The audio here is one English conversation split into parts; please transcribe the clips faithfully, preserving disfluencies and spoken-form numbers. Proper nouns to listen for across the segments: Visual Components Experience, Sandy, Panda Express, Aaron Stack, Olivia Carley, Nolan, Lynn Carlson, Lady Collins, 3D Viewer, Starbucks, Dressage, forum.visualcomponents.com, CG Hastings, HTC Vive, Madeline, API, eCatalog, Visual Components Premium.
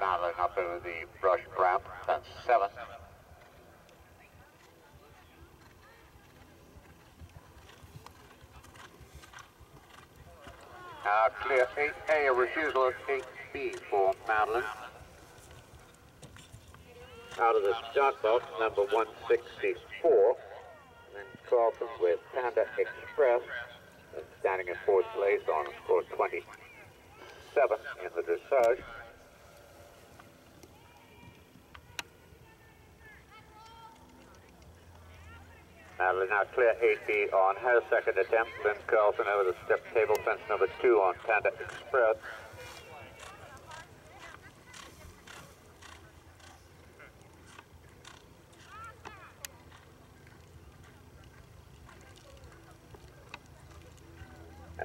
back modeling up over the brush ramp. That's seven. Now clear eight A, a refusal of eight B for Madeline. Out of the start box, number one sixty-four. Lynn Carlson with Panda Express, and standing in fourth place on score twenty-seven in the dressage. Madeline now clear eight B on her second attempt. Lynn Carlson over the step table, fence number two on Panda Express.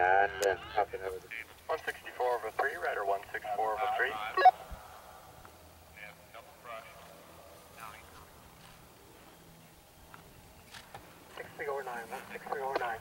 And then hopping over the one sixty-four over three, right, or one sixty-four over three. sixty over nine, one sixty over nine.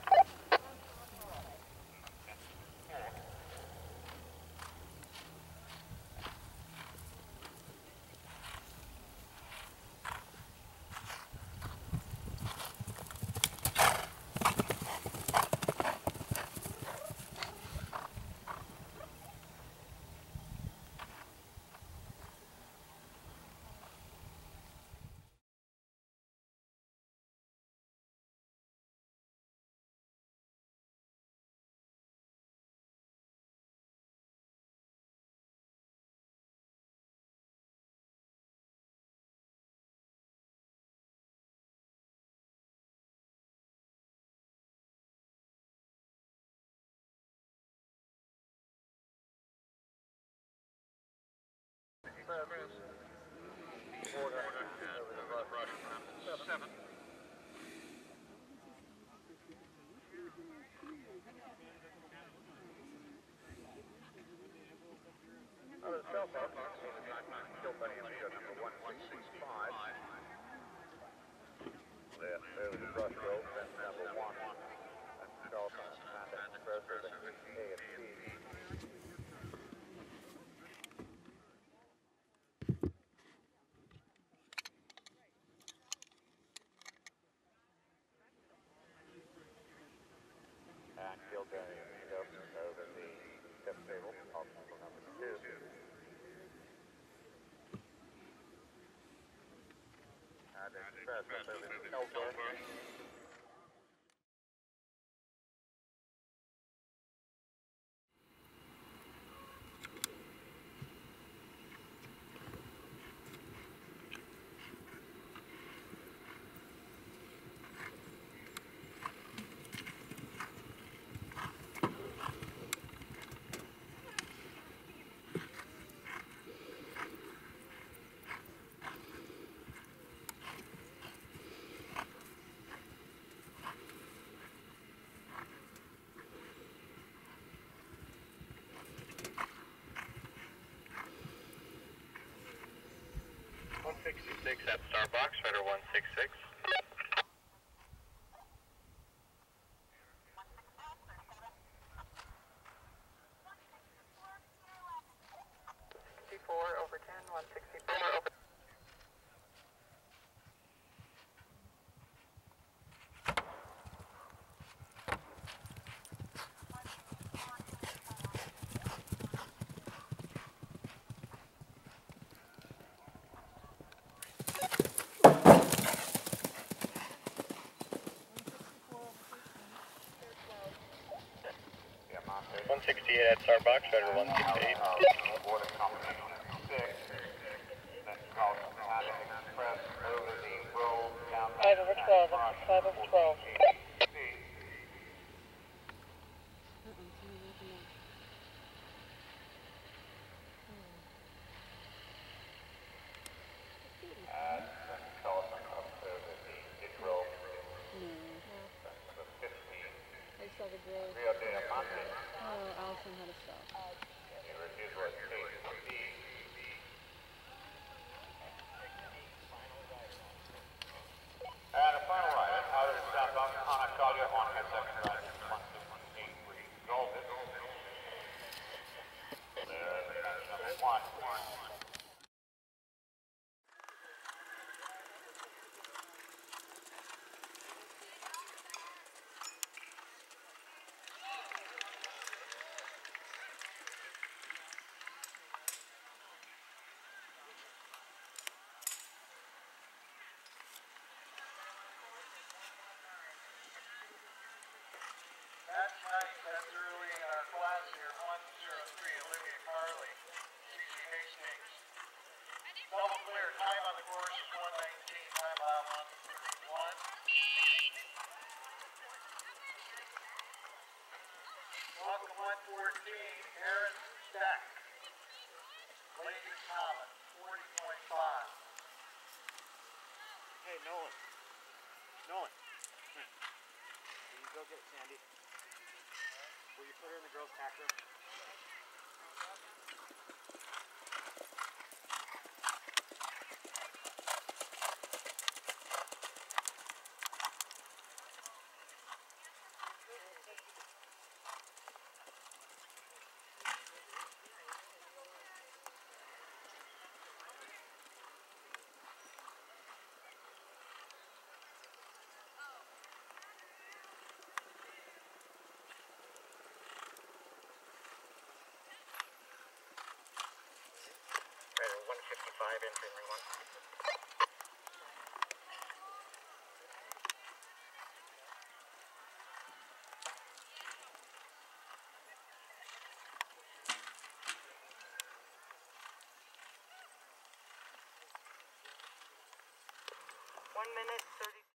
one sixty-six at Starbucks, radar one sixty-six. one sixty-eight at Starbucks, rider one sixty-eight. five over twelve, five over twelve. And a final ride out of the stop box. That's right. That's early in our class here. one zero three, Olivia Carley, C G Hastings. Double clear. Time on the course is one nineteen. Time out one thirty-one. Welcome one fourteen, Aaron Stack. Lady Collins, forty point five. Hey, Nolan. Nolan. You can go get it, Sandy. Will you put her in the girls' pack room? one fifty-five, entering ring one. One minute, thirty.